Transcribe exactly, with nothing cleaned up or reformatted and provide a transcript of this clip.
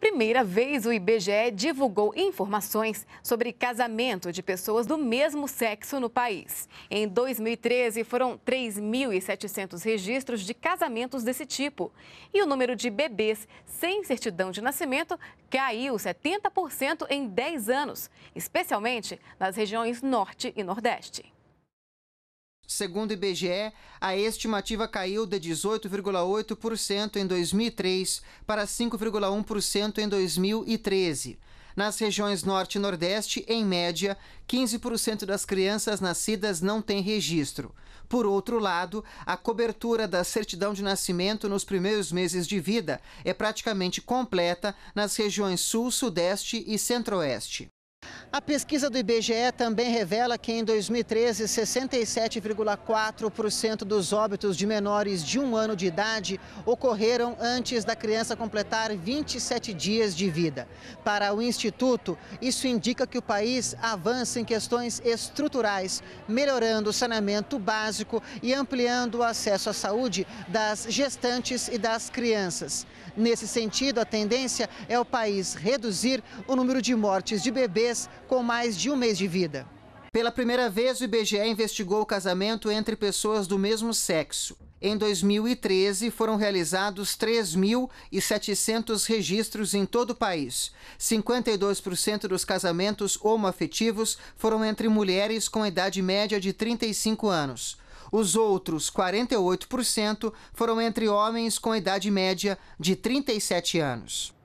Pela primeira vez, o I B G E divulgou informações sobre casamento de pessoas do mesmo sexo no país. Em dois mil e treze, foram três mil e setecentos registros de casamentos desse tipo. E o número de bebês sem certidão de nascimento caiu setenta por cento em dez anos, especialmente nas regiões Norte e Nordeste. Segundo o I B G E, a estimativa caiu de dezoito vírgula oito por cento em dois mil e três para cinco vírgula um por cento em dois mil e treze. Nas regiões Norte e Nordeste, em média, quinze por cento das crianças nascidas não têm registro. Por outro lado, a cobertura da certidão de nascimento nos primeiros meses de vida é praticamente completa nas regiões Sul, Sudeste e Centro-Oeste. A pesquisa do I B G E também revela que em dois mil e treze, sessenta e sete vírgula quatro por cento dos óbitos de menores de um ano de idade ocorreram antes da criança completar vinte e sete dias de vida. Para o Instituto, isso indica que o país avança em questões estruturais, melhorando o saneamento básico e ampliando o acesso à saúde das gestantes e das crianças. Nesse sentido, a tendência é o país reduzir o número de mortes de bebês com mais de um mês de vida. Pela primeira vez, o I B G E investigou o casamento entre pessoas do mesmo sexo. Em dois mil e treze, foram realizados três mil e setecentos registros em todo o país. cinquenta e dois por cento dos casamentos homoafetivos foram entre mulheres com idade média de trinta e cinco anos. Os outros quarenta e oito por cento foram entre homens com idade média de trinta e sete anos.